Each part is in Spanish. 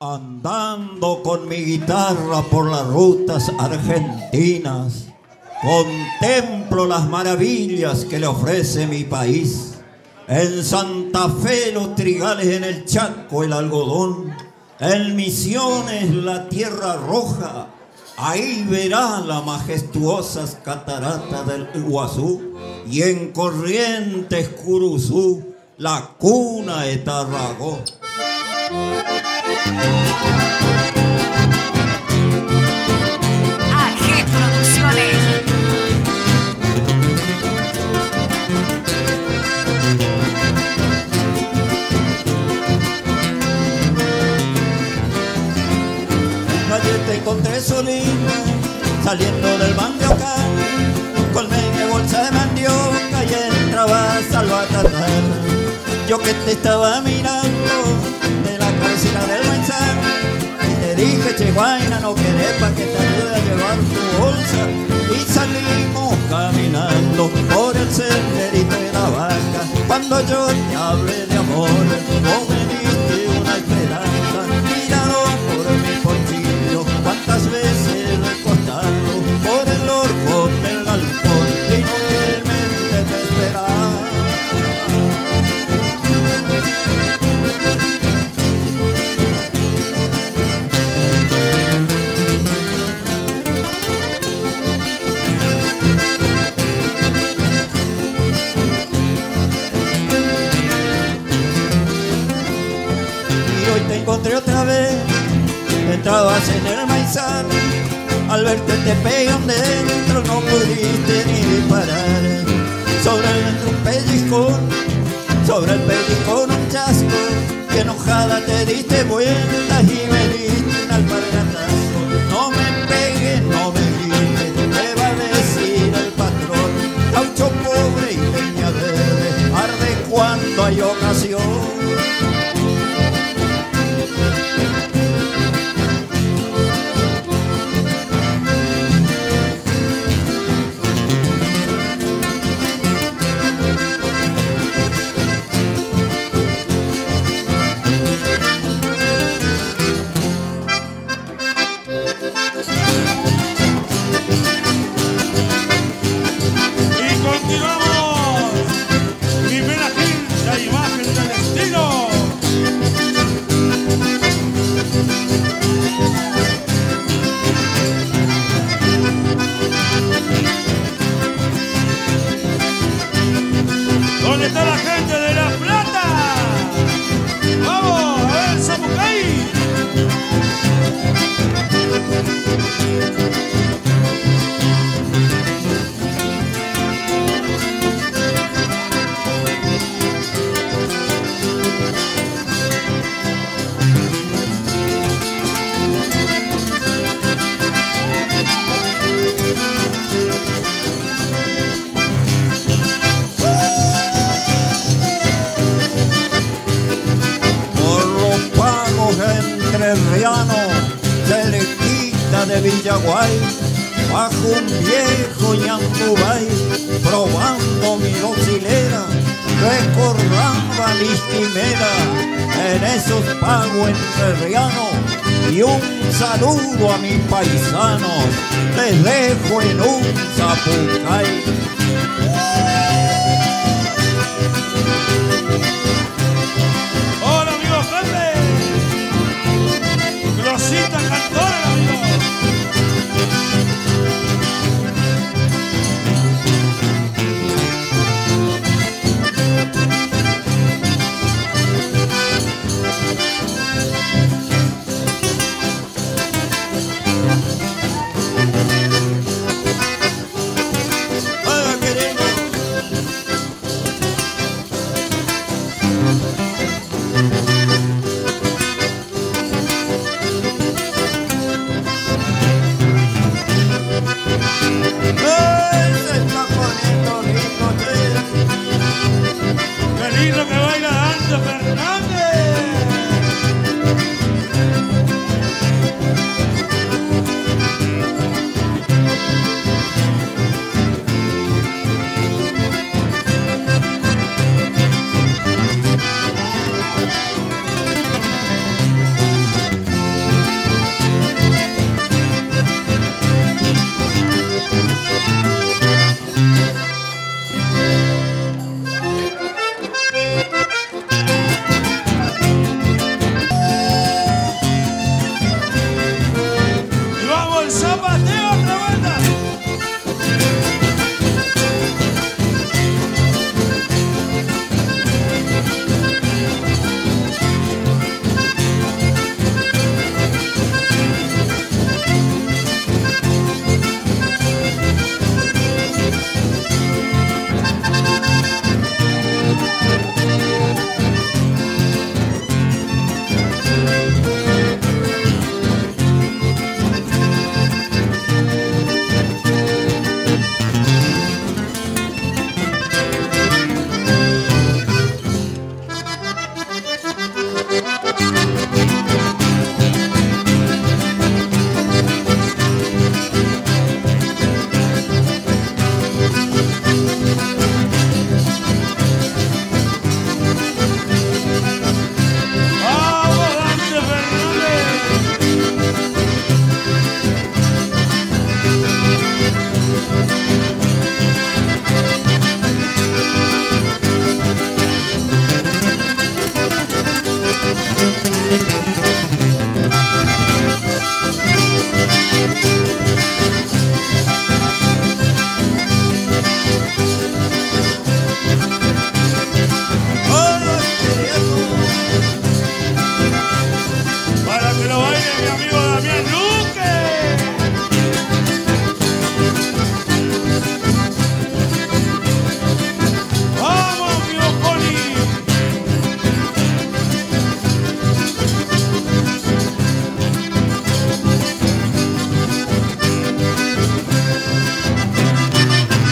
Andando con mi guitarra por las rutas argentinas, contemplo las maravillas que le ofrece mi país. En Santa Fe los trigales, en el Chaco el algodón, en Misiones la tierra roja, ahí verá las majestuosas cataratas del Iguazú, y en Corrientes, Curuzú, la cuna de Tarragón. AG Producciones. Ayer te encontré solito saliendo del Bandiocán, colmé mi bolsa de mandioca y entrabas al Batatal. Yo que te estaba mirando del manzano, y te dije, che guayna, no querés pa' que te ayude a llevar tu bolsa, y salimos caminando por el senderito de la vaca. Cuando yo te hablé de amor, vos me diste una esperanza, tirado por mi bolsillo, cuántas veces lo he costado, por el orco del galpón, y inútilmente te esperaba. Encontré otra vez, entrabas en el maizal, al verte te pegan dentro, no pudiste ni disparar. Sobre el dentro un pellizcón, sobre el pellizcón un chasco, que enojada te diste vueltas y me diste un alpargatazo. No me pegues, no me grites, me va a decir el patrón, gaucho pobre y leña verde, arde cuando hay ocasión. ¿Dónde está la gente de La Plata? ¡Vamos! ¡A ver, Sapucay! Cerquita de Villaguay, bajo un viejo Yambubay, probando mi docilera, recordaba mis quimeras en esos pagos entrerrianos. Y un saludo a mis paisanos, les dejo en un Sapucay. ¡Hola, amigos grandes! ¡Rosita Cantora, amigo! Que lo baile mi amigo Damián Luque. ¡Vamos, mi Boconi! ¡Qué lindo que bailan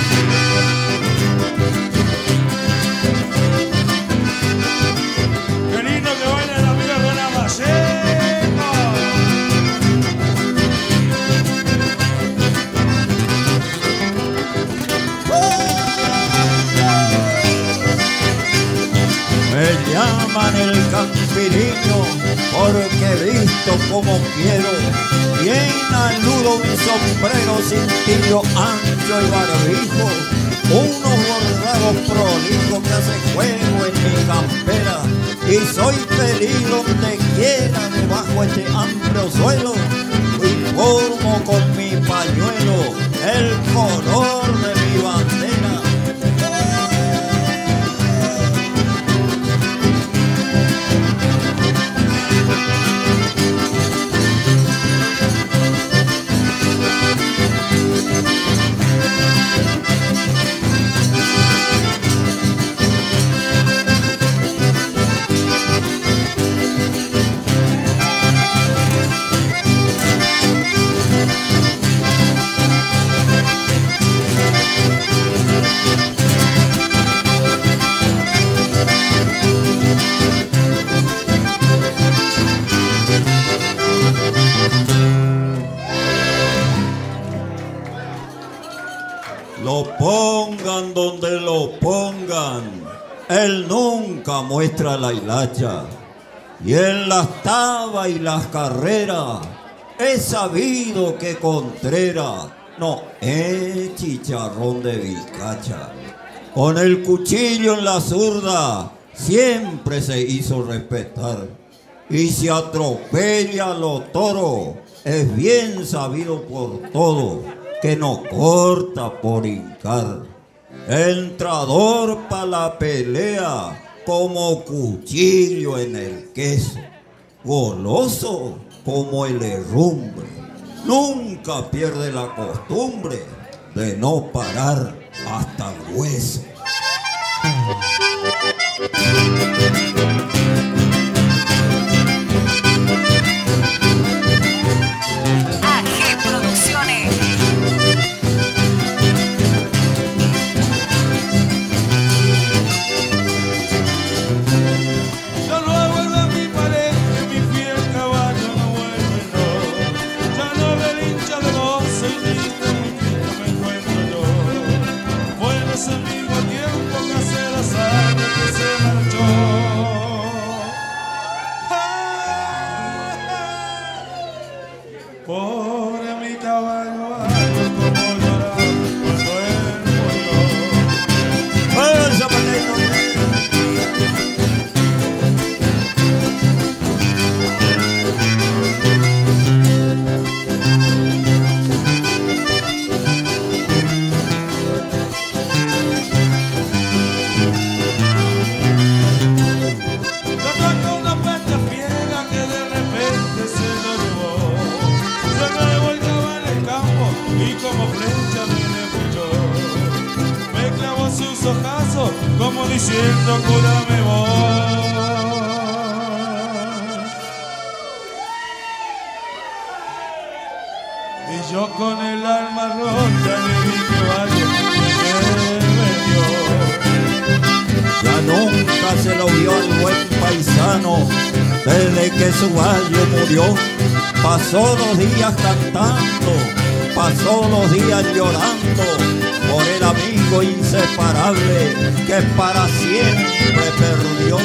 los amigos de la Macé! Llaman el campirino porque visto como quiero, bien anudo mi sombrero sin tiro, ancho y barbijo, unos bordados prolijos que hacen juego en mi campera, y soy feliz donde quiera debajo este amplio suelo, y formo con mi pañuelo el color de mi bandera. Lo pongan donde lo pongan, él nunca muestra la hilacha. Y en las tabas y las carreras, he sabido que Contreras no es chicharrón de vizcacha. Con el cuchillo en la zurda, siempre se hizo respetar. Y si atropella a los toros, es bien sabido por todo que no corta por hincar. Entrador para la pelea como cuchillo en el queso, goloso como el herrumbre, nunca pierde la costumbre de no parar hasta el hueso. Como diciendo, cúrame vos. Y yo con el alma rota le dije, vale, que me dio. Ya nunca se lo vio al buen paisano, desde que su gallo murió. Pasó los días cantando, pasó los días llorando por el amigo inseparable que para siempre perdió.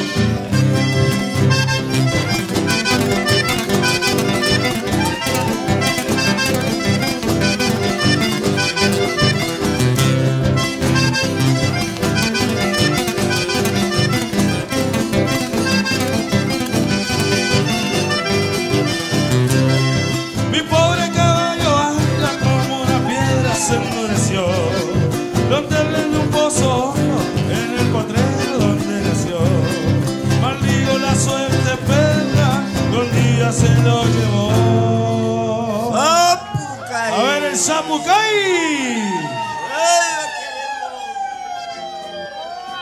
Mi pobre caballo anda como una piedra, se endureció. Plantarle en un pozo, en el potrero donde nació. Maldigo las Bucay.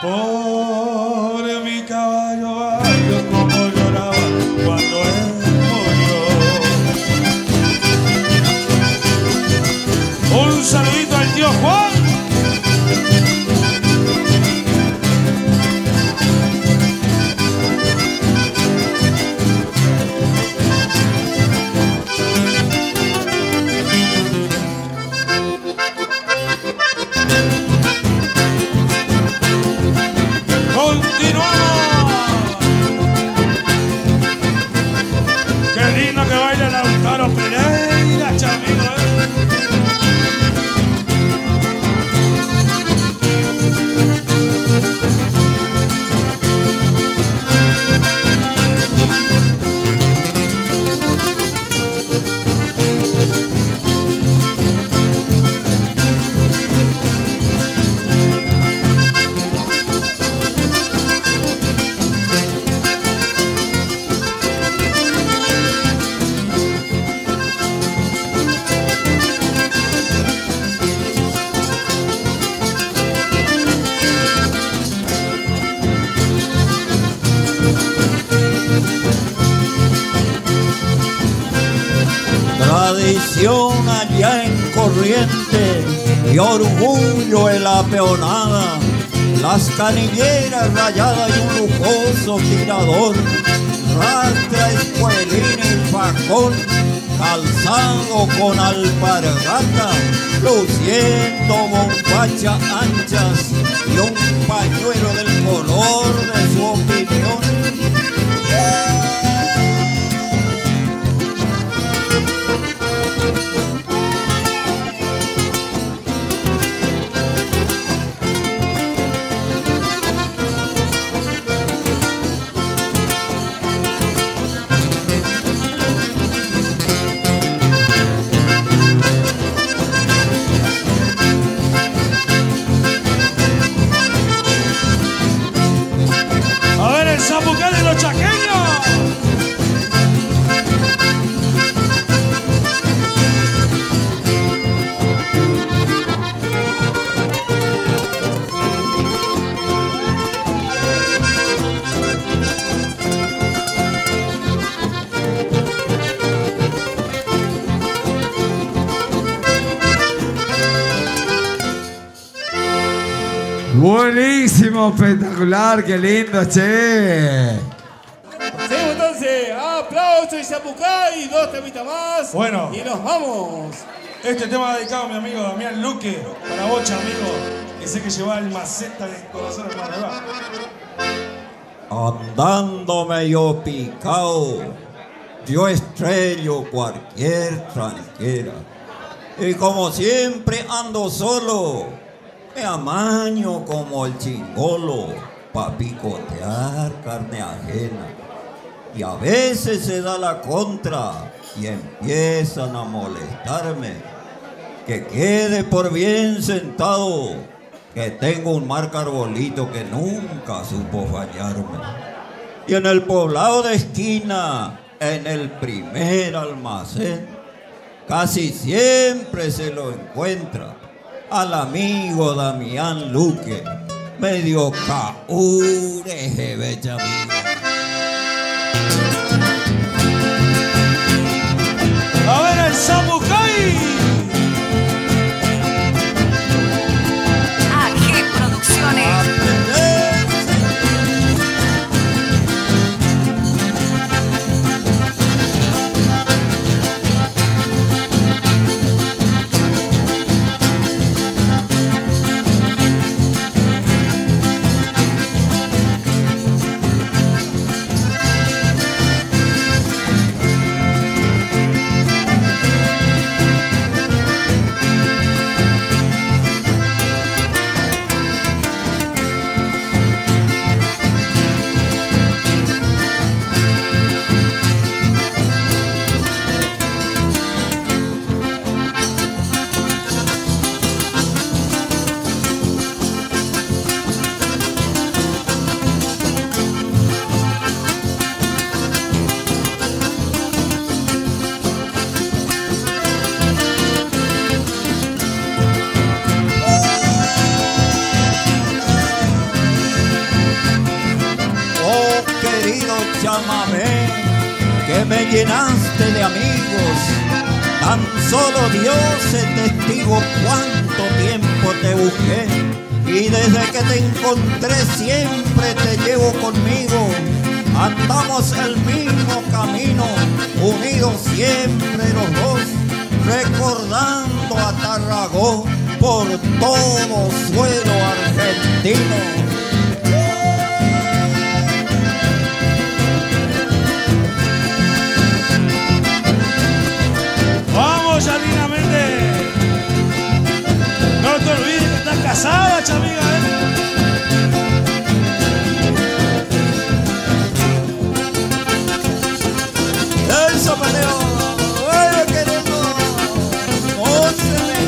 Pobre mi caballo, ay, yo como lloraba cuando él murió. Un saludito al tío Juan. Pereira, chamito, allá en Corrientes y orgullo en la peonada, las canilleras rayadas y un lujoso tirador, rastra, escuelina y facón, calzado con alpargata, luciendo bombachas anchas y un pañuelo del color de su opinión. Sapucay de los chaqueños. Buenísimo, espectacular, qué lindo, che. Seguimos entonces, aplauso y Sapucay, dos temitas más. Bueno. Y nos vamos. Este tema dedicado a mi amigo Damián Luque, para bocha, amigo, que sé que lleva el maceta en el corazón de Tarragón. Andándome yo picao, yo estrello cualquier tranquera. Y como siempre ando solo, me amaño como el chingolo pa' picotear carne ajena. Y a veces se da la contra y empiezan a molestarme. Que quede por bien sentado que tengo un mar carbolito que nunca supo fallarme. Y en el poblado de esquina, en el primer almacén, casi siempre se lo encuentra al amigo Damián Luque, medio caúreje, becha amigo. A ver el Sapucay. Aquí Producciones. que me llenaste de amigos. Tan solo Dios es testigo cuánto tiempo te busqué, y desde que te encontré siempre te llevo conmigo. Andamos el mismo camino, unidos siempre los dos, recordando a Tarragón por todo suelo argentino. No te olvides que estás casada, chamiga, El zapateo, vaya querido, óseme,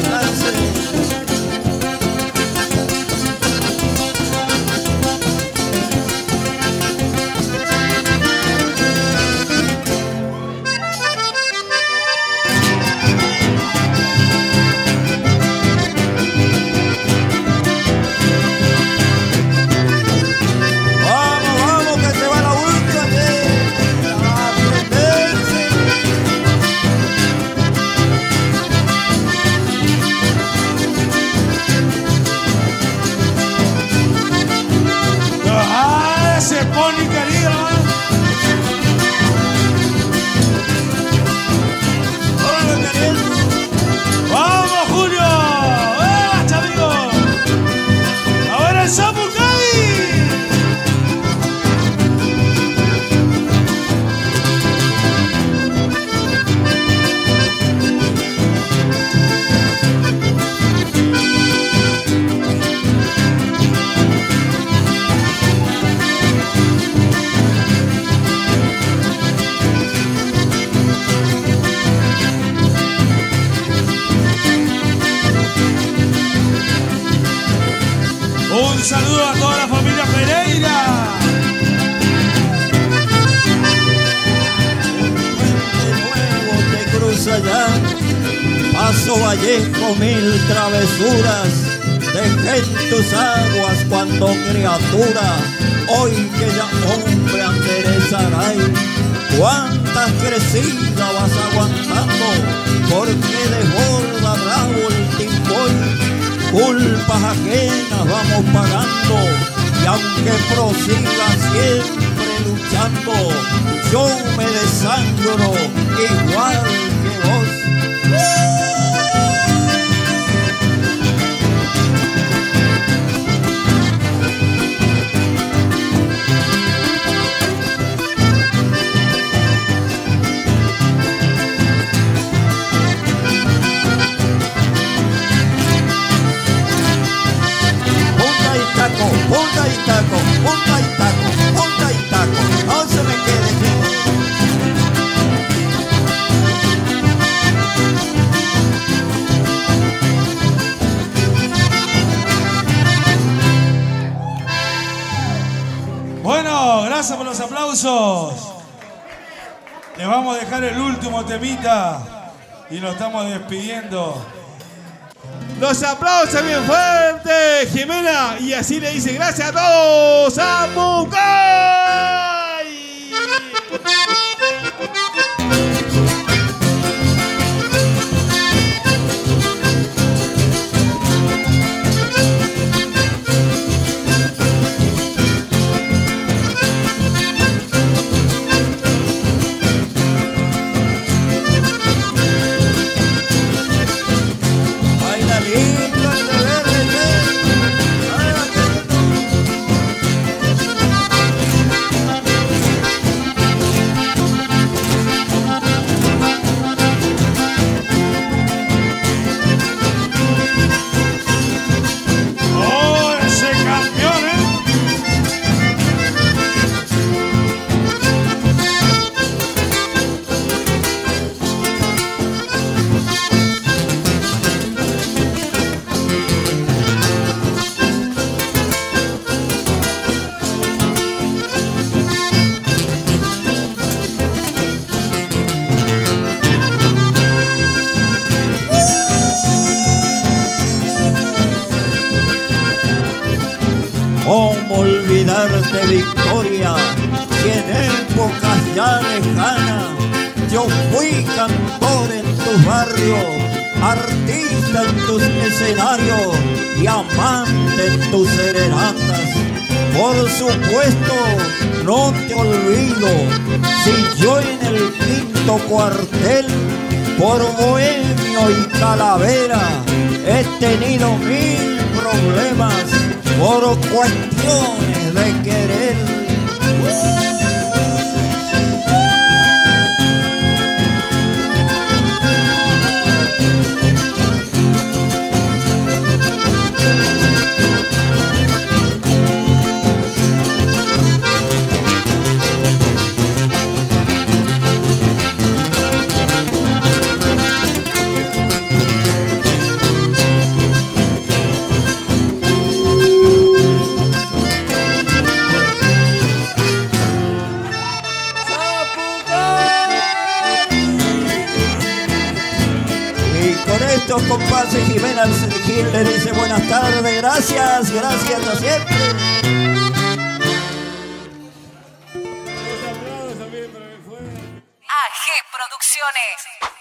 un saludo a toda la familia Pereira. De nuevo te cruza ya, paso Vallejo mil travesuras. Dejé en tus aguas cuando criatura, hoy que ya hombre aderezará. Cuántas crecidas vas aguantando, porque desbordará el timboy. Culpas ajenas vamos pagando, y aunque prosiga siempre luchando, yo me desangro igual que vos. Punta y taco, punta y taco, punta y taco, no se me quede quieto. Bueno, gracias por los aplausos. Les vamos a dejar el último temita y lo estamos despidiendo. Los aplausos bien fuertes, Jimena, y así le dice gracias a todos, ¡Sapucay! ¿Cómo olvidarte, Victoria, si en épocas ya lejanas Yo fui cantor en tus barrios, artista en tus escenarios y amante en tus serenatas. Por supuesto, no te olvido, si yo en el quinto cuartel, por bohemio y calavera, he tenido mil problemas por cuestiones de querer. Compases, Jimena Gil le dice buenas tardes, gracias, gracias a siempre. AG Producciones.